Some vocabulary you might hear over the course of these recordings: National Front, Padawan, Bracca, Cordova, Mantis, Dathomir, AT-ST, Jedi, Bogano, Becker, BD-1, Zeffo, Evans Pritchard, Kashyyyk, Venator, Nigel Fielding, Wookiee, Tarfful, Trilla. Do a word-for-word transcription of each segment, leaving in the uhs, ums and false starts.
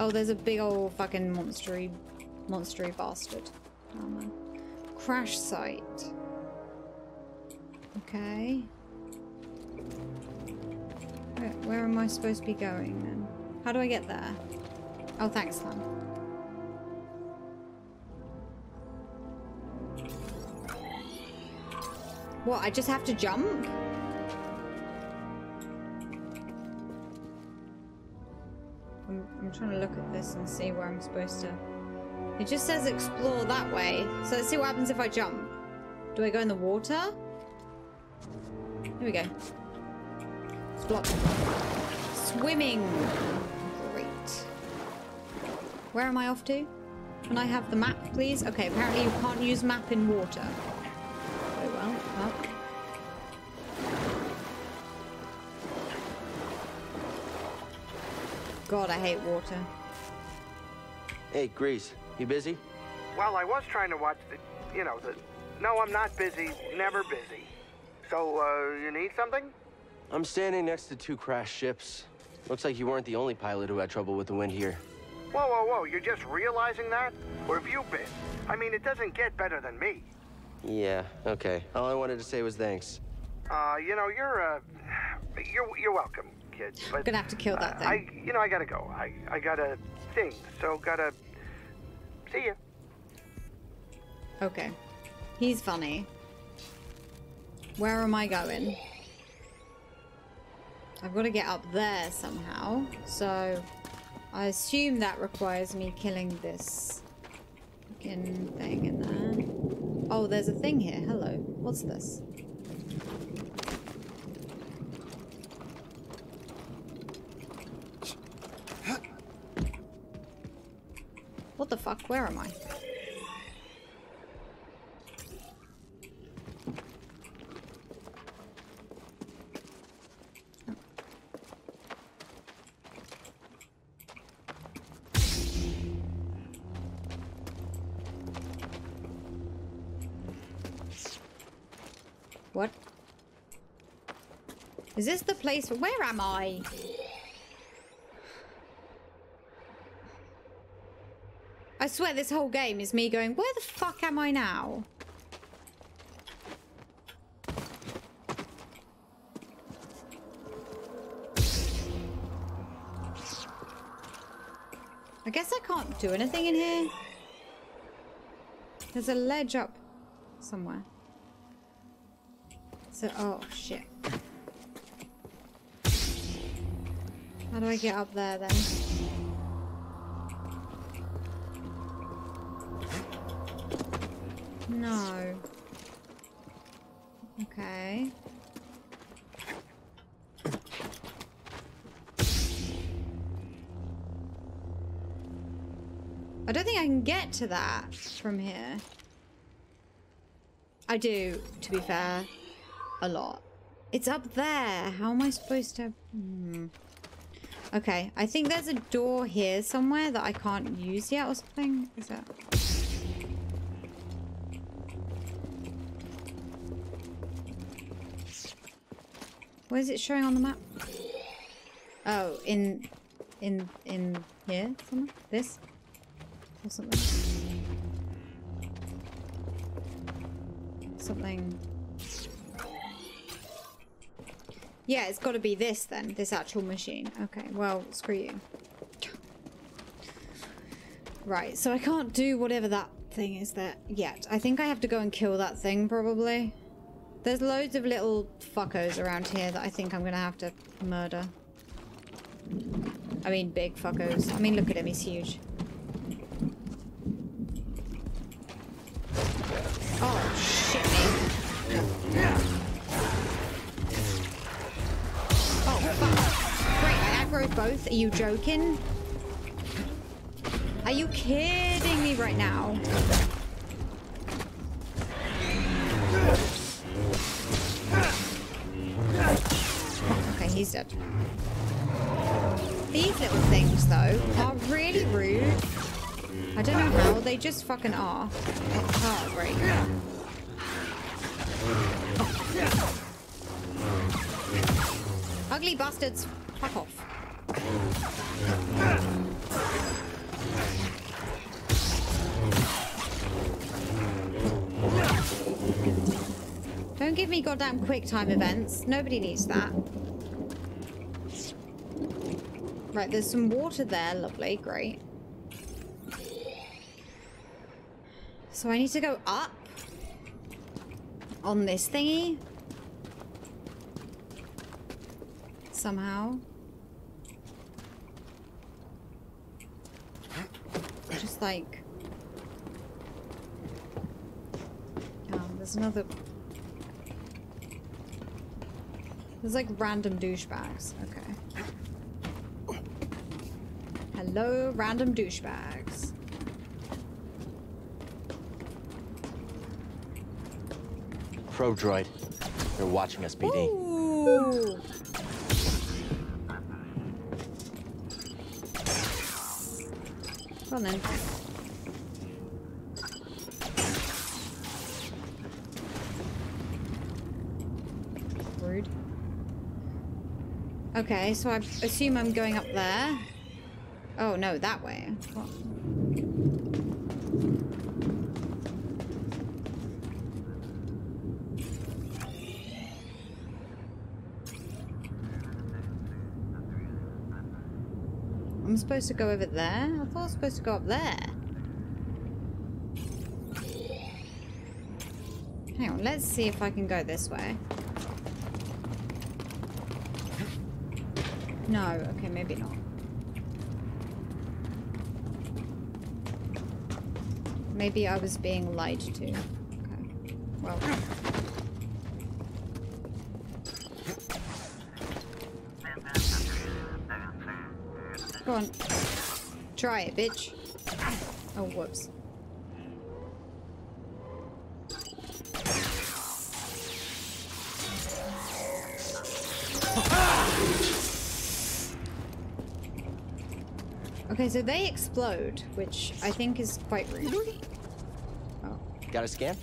Oh, there's a big old fucking monstery, monstery bastard. Oh, man. Crash site. Okay. Where, where am I supposed to be going then? How do I get there? Oh, thanks, man. What, I just have to jump? I'm, I'm trying to look at this and see where I'm supposed to... It just says explore that way. So let's see what happens if I jump. Do I go in the water? Here we go. It's blocked. Swimming! Great. Where am I off to? Can I have the map, please? Okay, apparently you can't use map in water. Oh well, well. God, I hate water. Hey, Grease, you busy? Well, I was trying to watch the, you know, the... No, I'm not busy, never busy. So, uh, you need something? I'm standing next to two crashed ships. Looks like you weren't the only pilot who had trouble with the wind here. Whoa, whoa, whoa, you're just realizing that? Where have you been? I mean, it doesn't get better than me. Yeah, okay. All I wanted to say was thanks. Uh, you know, you're, uh... You're, you're welcome, kid. But, I'm gonna have to kill that uh, thing. I, you know, I gotta go. I, I gotta... thing, so gotta... See ya. Okay. He's funny. Where am I going? I've got to get up there somehow. So, I assume that requires me killing this fucking thing in there. Oh, there's a thing here. Hello. What's this? What the fuck? Where am I? What? Is this the place? Where am I? I swear this whole game is me going, where the fuck am I now? I guess I can't do anything in here. There's a ledge up somewhere. So, oh shit. How do I get up there then? No. Okay. I don't think I can get to that from here. I do, to be fair. A lot. It's up there. How am I supposed to... Hmm. Okay. I think there's a door here somewhere that I can't use yet or something. Is that... What is it showing on the map? Oh, in, in, in here, somewhere? This? Or something? Something. Yeah, it's gotta be this then, this actual machine. Okay, well, screw you. Right, so I can't do whatever that thing is there yet. I think I have to go and kill that thing, probably. There's loads of little fuckos around here that I think I'm going to have to murder. I mean, big fuckos. I mean, look at him. He's huge. Oh, shit me. Oh, fuck. Great, I aggroed both. Are you joking? Are you kidding me right now? He's dead. These little things, though, are really rude. I don't know how, they just fucking are. It's heartbreaking. Oh. Ugly bastards, fuck off. Don't give me goddamn quick time events. Nobody needs that. Right, there's some water there. Lovely, great. So I need to go up on this thingy somehow. Just like... oh, there's another... there's like random douchebags. Okay. Hello, random douchebags. Probe droid. They're watching us, B D. Ooh. Well then. Rude. Okay, so I assume I'm going up there. Oh no, that way. What? I'm supposed to go over there? I thought I was supposed to go up there. Hang on, let's see if I can go this way. No, okay, maybe not. Maybe I was being lied to. Okay, well... go on. Try it, bitch. Oh, whoops. Okay, so they explode, which I think is quite rude. Oh. Got a scan?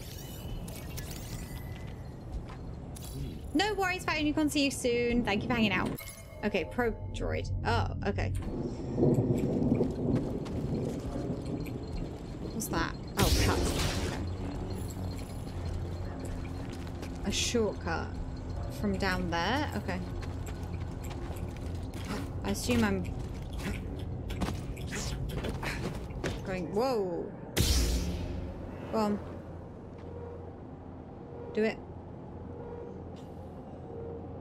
No worries, Fat Unicorn. See you soon. Thank you for hanging out. Okay, probe droid. Oh, okay. What's that? Oh, cut. Okay. A shortcut from down there? Okay. I assume I'm... going... whoa! Go on. Do it.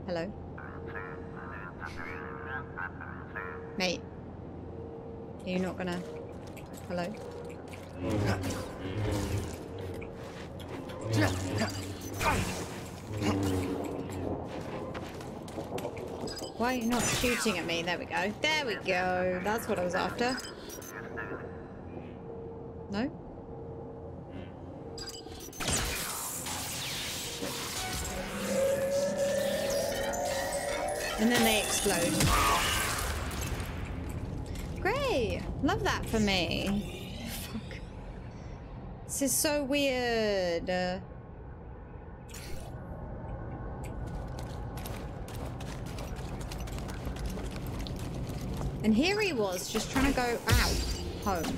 Hello? Mate, are you not gonna... hello? Why are you not shooting at me? There we go. There we go. That's what I was after. No? And then they explode. Great! Love that for me. Fuck. This is so weird. Uh... And here he was, just trying to go out home.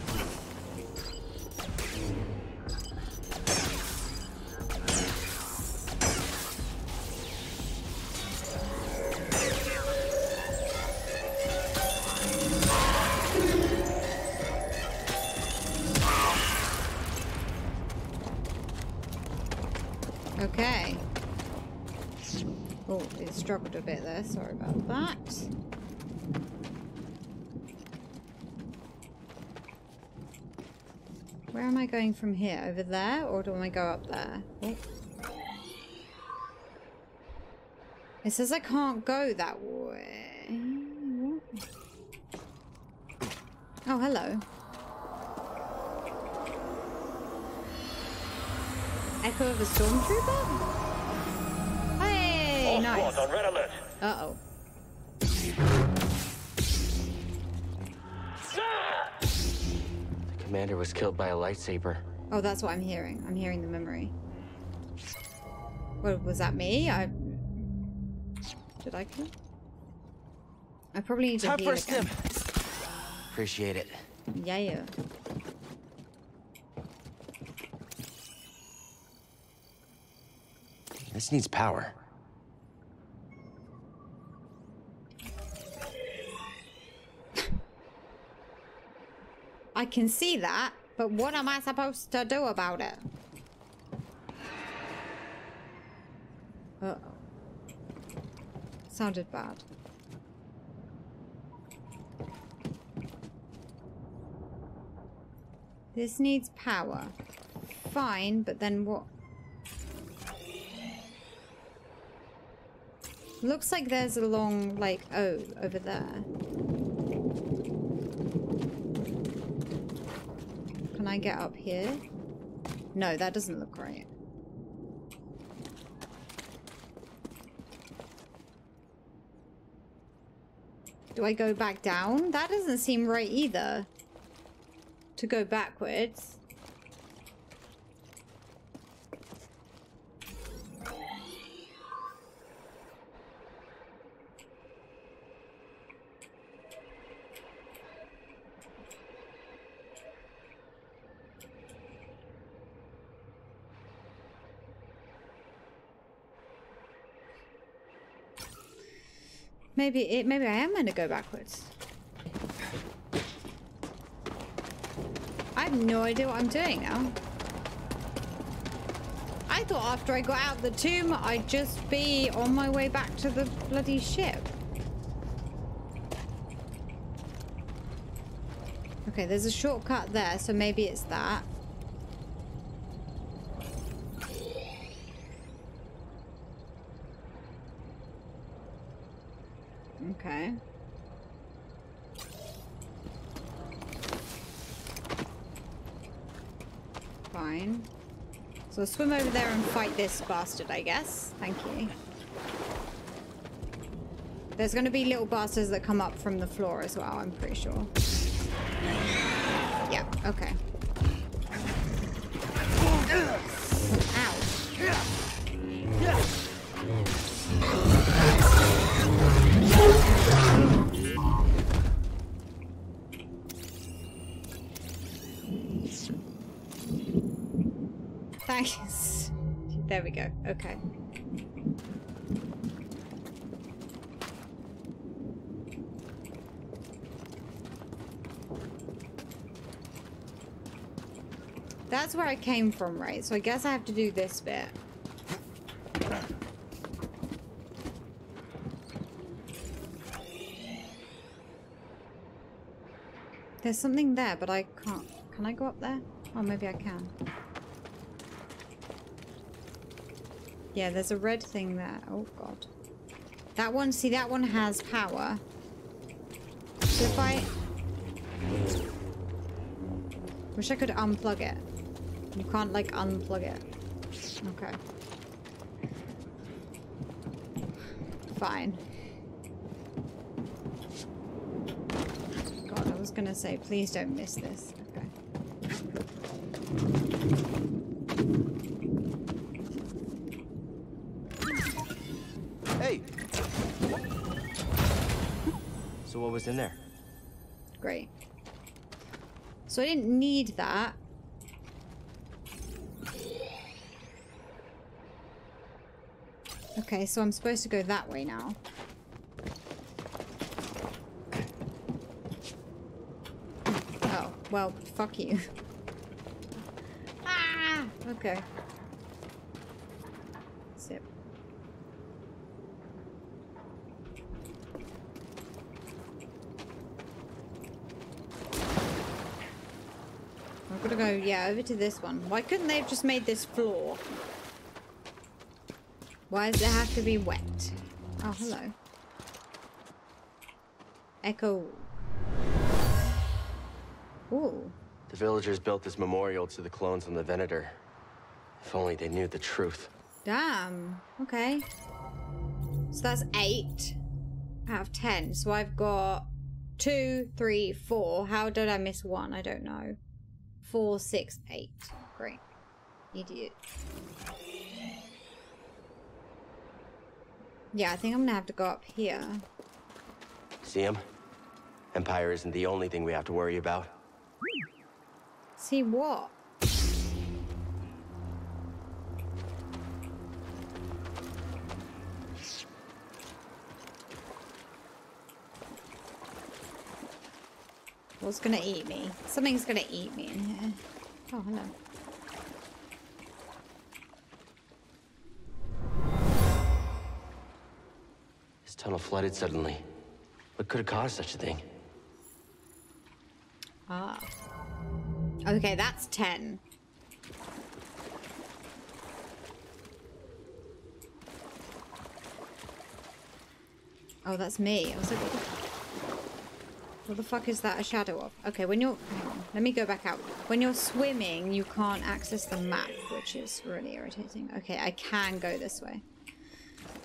Okay. Oh, it struggled a bit there. Sorry about that. Where am I going from here? Over there? Or do I go up there? Oh. It says I can't go that way. Oh, hello. Echo of a stormtrooper? Hey, nice. Uh-oh. The commander was killed by a lightsaber. Oh, that's what I'm hearing. I'm hearing the memory. Well, was that me? I... did I kill? I probably need to heal again. Appreciate it. Yeah, yeah. This needs power. I can see that, but what am I supposed to do about it? Uh-oh. Sounded bad. This needs power. Fine, but then what? Looks like there's a long, like, O over there. Can I get up here? No, that doesn't look right. Do I go back down? That doesn't seem right either. To go backwards. Maybe it maybe I am gonna go backwards. I have no idea what I'm doing now. I thought after I got out the tomb, I'd just be on my way back to the bloody ship. Okay, there's a shortcut there, so maybe it's that. Okay. Fine. So I'll swim over there and fight this bastard, I guess. Thank you. There's going to be little bastards that come up from the floor as well, I'm pretty sure. Yeah, okay. Ow. Thanks. There we go. Okay. That's where I came from, right? So I guess I have to do this bit. There's something there, but I can't. Can I go up there? Oh, maybe I can. Yeah, there's a red thing there. Oh, God. That one, see, that one has power. So if I... Wish I could unplug it. You can't, like, unplug it. Okay. Fine. God, I was gonna say, please don't miss this. Okay. So what was in there? Great. So I didn't need that. Okay, so I'm supposed to go that way now. Oh, well, fuck you. Ah! Okay. Zip. Gotta go, yeah, over to this one. Why couldn't they have just made this floor? Why does it have to be wet? Oh, hello. Echo. Ooh. The villagers built this memorial to the clones on the Venator. If only they knew the truth. Damn. Okay. So that's eight out of ten. So I've got two, three, four. How did I miss one? I don't know. Four, six, eight. Great. Idiot. Yeah, I think I'm gonna have to go up here. See him? Empire isn't the only thing we have to worry about. See what? What's gonna eat me? Something's gonna eat me in here. Oh, hello. This tunnel flooded suddenly. What could have caused such a thing? Ah. Okay, that's ten. Oh, that's me. I was like, what the, what the fuck is that a shadow of? Okay, when you're... Hang on, let me go back out. When you're swimming, you can't access the map, which is really irritating. Okay, I can go this way.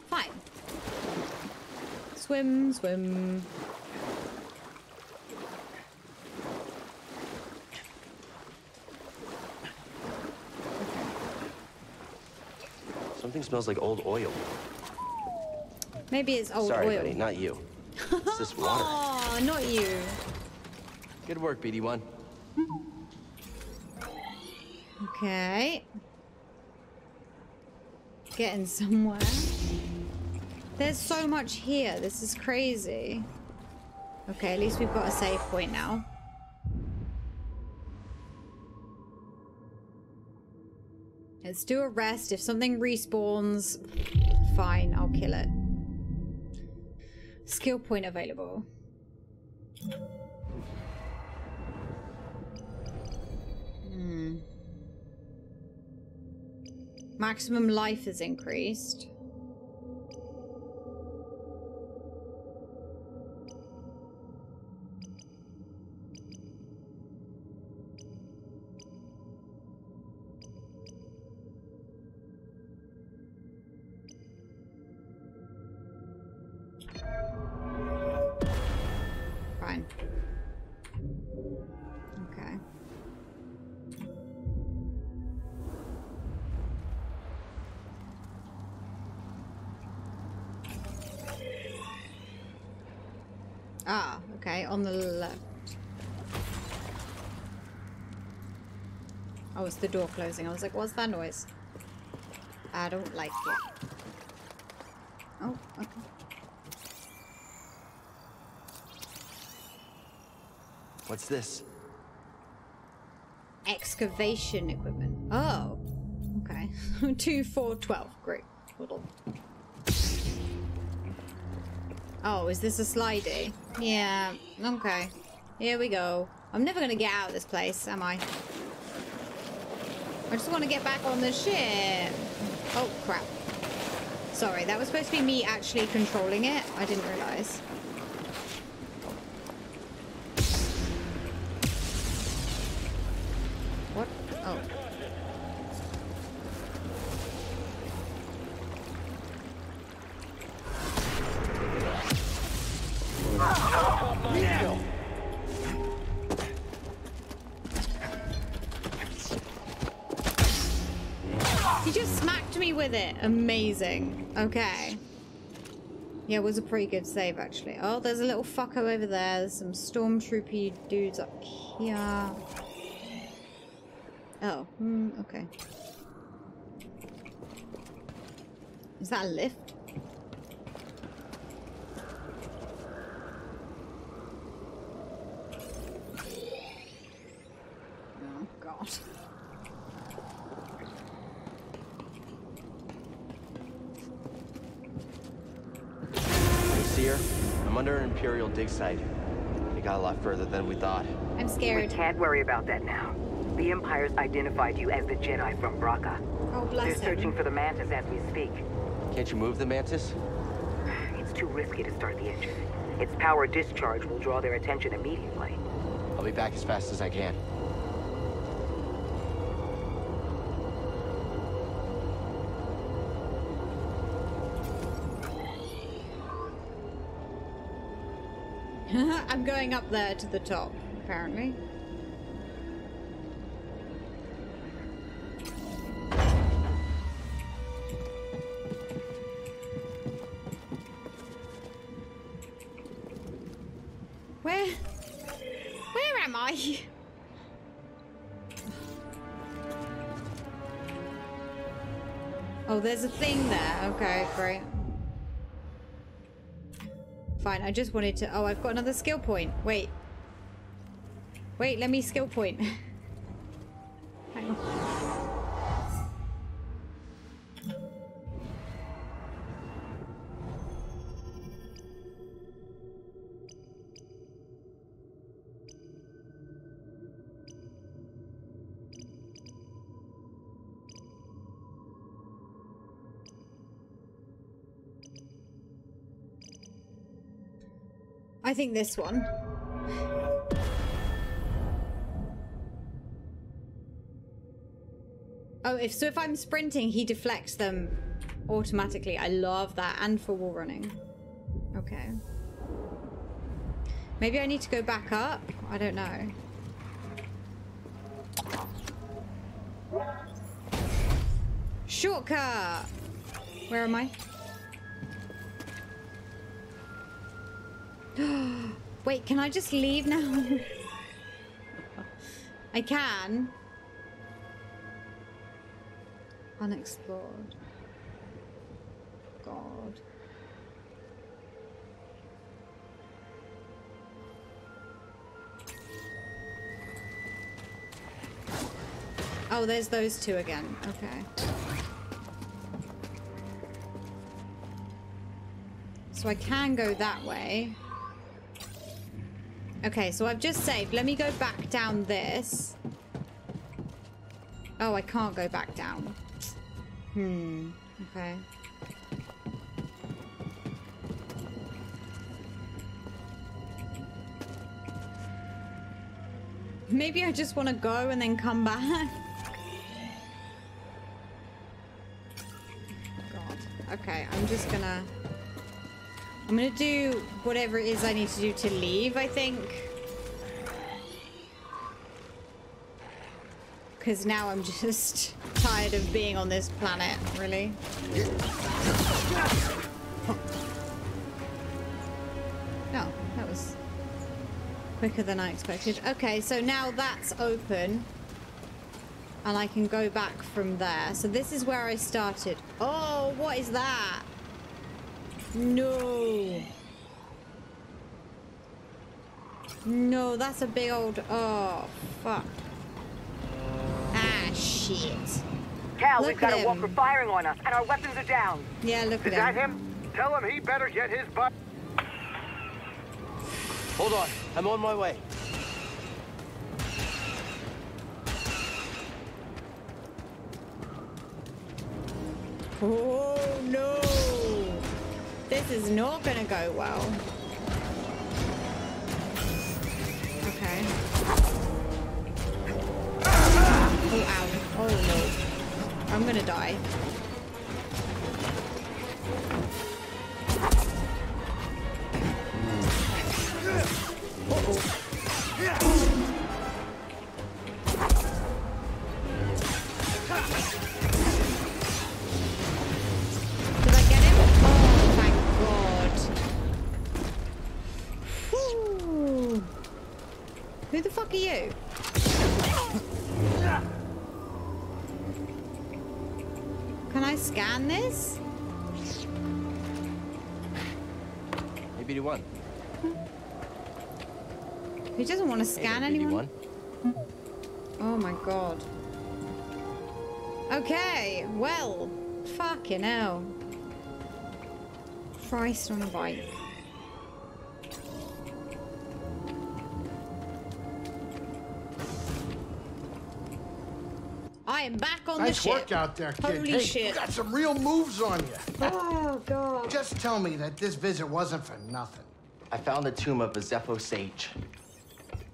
Fine. Swim, swim. Okay. Something smells like old oil. Maybe it's old Sorry, oil. Sorry, buddy, not you. It's this water. Oh, not you. Good work, B D one. Okay. Getting somewhere. There's so much here. This is crazy. Okay, at least we've got a save point now. Let's do a rest. If something respawns, fine, I'll kill it. Skill point available. Hmm. Maximum life is increased. On the left. Oh, it's the door closing. I was like, what's that noise? I don't like it. Oh, okay. What's this? Excavation equipment. Oh, okay. two, four, twelve. Great. Little. Oh, is this a slidey? Yeah, okay. Here we go. I'm never gonna get out of this place, am I? I just want to get back on the ship. Oh, crap. Sorry, that was supposed to be me actually controlling it. I didn't realize. What? Oh. It amazing. Okay, yeah, it was a pretty good save actually. Oh, there's a little fucker over there. There's some stormtroopy dudes up here. Oh, mm, okay. Is that a lift? Oh god. Under an Imperial dig site. It got a lot further than we thought. I'm scared. We can't worry about that now. The Empire's identified you as the Jedi from Bracca. Oh, bless They're him. Searching for the Mantis as we speak. Can't you move the Mantis? It's too risky to start the engine. Its power discharge will draw their attention immediately. I'll be back as fast as I can. I'm going up there to the top, apparently. Where? Where am I? Oh, there's a thing there. Okay, great. Fine, I just wanted to... Oh, I've got another skill point. Wait. Wait, let me skill point. Hang on. I think this one. Oh, if so if I'm sprinting, he deflects them automatically. I love that. And for wall running. Okay. Maybe I need to go back up. I don't know. Shortcut! Where am I? Wait, can I just leave now? I can. Unexplored. God. Oh, there's those two again. Okay. So I can go that way. Okay, so I've just saved. Let me go back down this. Oh, I can't go back down. Hmm. Okay. Maybe I just want to go and then come back. God. Okay, I'm just gonna... I'm gonna do whatever it is I need to do to leave, I think. Because now I'm just tired of being on this planet, really. Oh, that was quicker than I expected. Okay, so now that's open. And I can go back from there. So this is where I started. Oh, what is that? No. No, that's a big old... Oh, fuck. Ah, shit. Cal, look we've got him. A walker firing on us, and our weapons are down. Yeah, look at him. Is that him? Tell him he better get his butt... Hold on. I'm on my way. Oh, no. This is not gonna go well. Okay. Oh, ow. Oh, no. I'm gonna die. Uh-oh. Who the fuck are you? Can I scan this? Hey, B D one. He doesn't want to scan hey, anyone. B D one. Oh my god. Okay, well, fucking hell. Christ on a bike. I am back on nice the ship. Nice work out there, kid. Holy hey, shit. You got some real moves on you. Oh, God. Just tell me that this visit wasn't for nothing. I found the tomb of a Zeffo sage.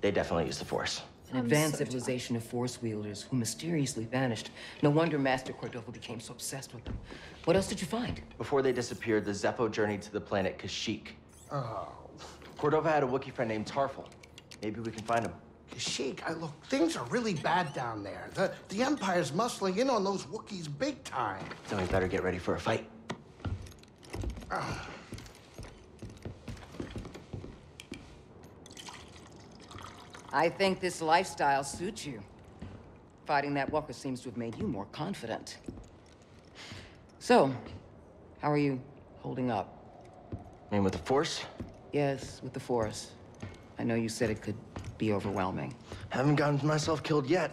They definitely used the Force. An I'm advanced so civilization of Force wielders who mysteriously vanished. No wonder Master Cordova became so obsessed with them. What else did you find? Before they disappeared, the Zeffo journeyed to the planet Kashyyyk. Oh. Cordova had a Wookiee friend named Tarfful. Maybe we can find him. Kashyyyk, I look, things are really bad down there. The, the Empire's muscling in on those Wookiees big time. So we better get ready for a fight. Uh. I think this lifestyle suits you. Fighting that walker seems to have made you more confident. So, how are you holding up? I mean, with the Force? Yes, with the Force. I know you said it could be overwhelming. Haven't gotten myself killed yet.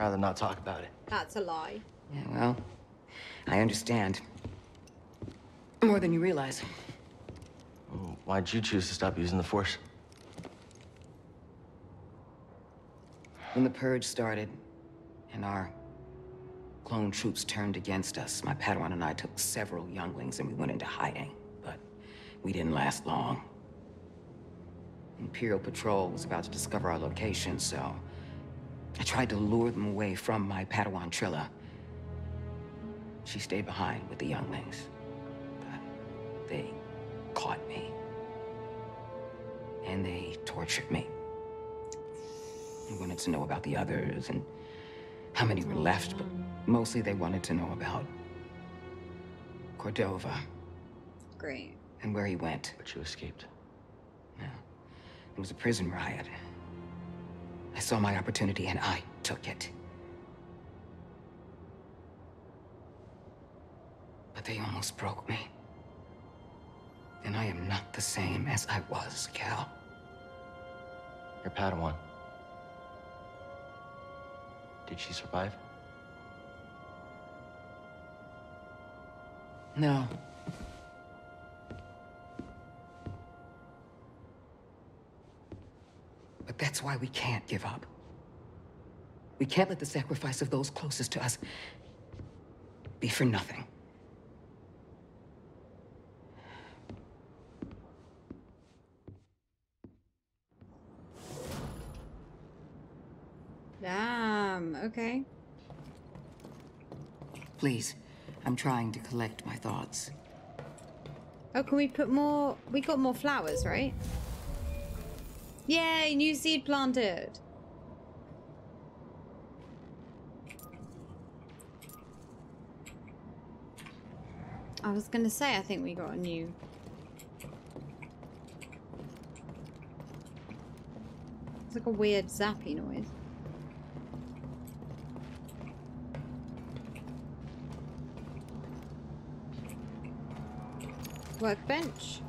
Rather not talk about it. That's a lie. Yeah, well, I understand. More than you realize. Ooh, why'd you choose to stop using the Force? When the Purge started, and our clone troops turned against us, my Padawan and I took several younglings and we went into hiding. But we didn't last long. Imperial Patrol was about to discover our location, so I tried to lure them away from my Padawan Trilla. She stayed behind with the younglings, but they caught me. And they tortured me. They wanted to know about the others and how many were left, but mostly they wanted to know about Cordova. Great. And where he went. But you escaped. Yeah. It was a prison riot. I saw my opportunity and I took it. But they almost broke me. And I am not the same as I was, Cal. Your Padawan. Did she survive? No. But that's why we can't give up. We can't let the sacrifice of those closest to us be for nothing. Damn, okay. Please, I'm trying to collect my thoughts. Oh, can we put more? We got more flowers, right? Yay, new seed planted. I was gonna say, I think we got a new. It's like a weird zappy noise. Workbench.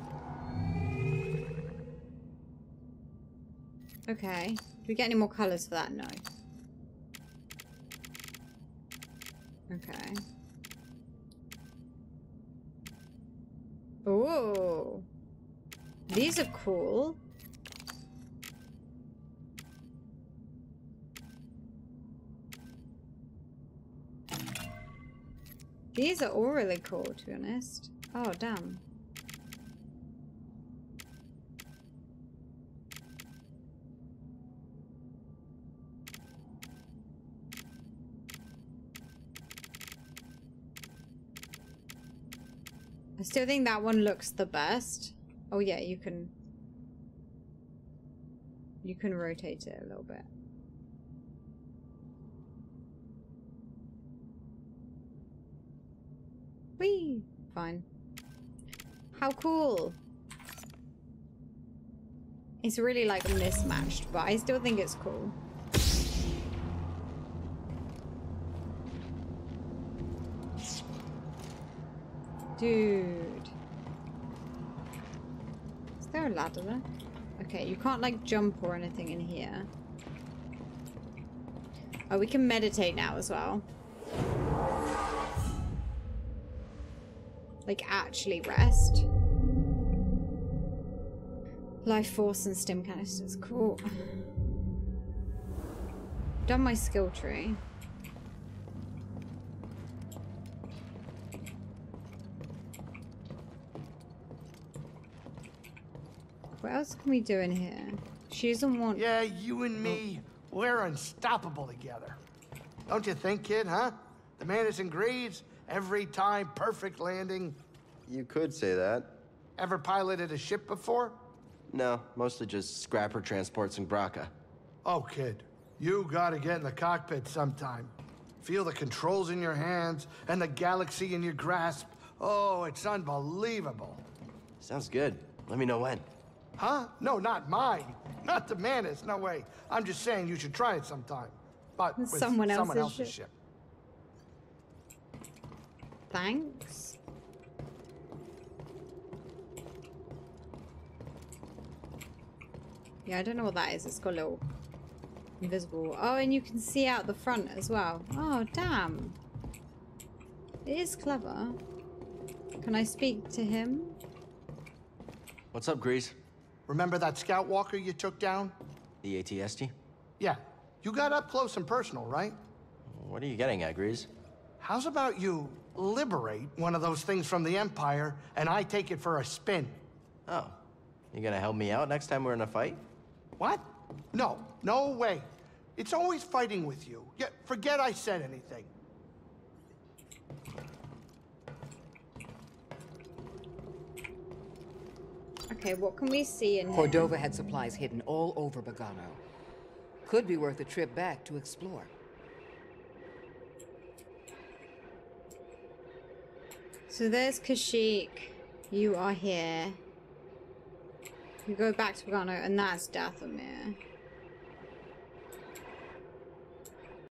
Okay. Do we get any more colors for that? No. Okay. Ooh. These are cool. These are all really cool, to be honest. Oh, damn. I still think that one looks the best. Oh yeah, you can you can rotate it a little bit. Whee! Fine. How cool. It's really like mismatched, but I still think it's cool. Dude. Is there a ladder there? Okay, you can't like jump or anything in here. Oh, we can meditate now as well. Like actually rest. Life force and stim canisters. Cool. Done my skill tree. What else can we do in here? She doesn't want... Yeah, you and me, we're unstoppable together. Don't you think, kid, huh? The Mantis engraves every time, perfect landing. You could say that. Ever piloted a ship before? No, mostly just scrapper transports in Bracca. Oh, kid, you gotta get in the cockpit sometime. Feel the controls in your hands and the galaxy in your grasp. Oh, it's unbelievable. Sounds good. Let me know when. Huh? No, not mine. Not the Mantis. No way. I'm just saying you should try it sometime. But with someone else's, someone else's ship. Thanks. Yeah, I don't know what that is. It's got a little invisible. Oh, and you can see out the front as well. Oh, damn. It is clever. Can I speak to him? What's up, Grease? Remember that scout walker you took down? The A T S T? Yeah. You got up close and personal, right? What are you getting at, Grease? How's about you liberate one of those things from the Empire, and I take it for a spin? Oh. You gonna help me out next time we're in a fight? What? No. No way. It's always fighting with you. Yeah, forget I said anything. Okay, what can we see in here? Cordova had supplies hidden all over Bogano. Could be worth a trip back to explore. So there's Kashyyyk. You are here. You go back to Bogano, and that's Dathomir.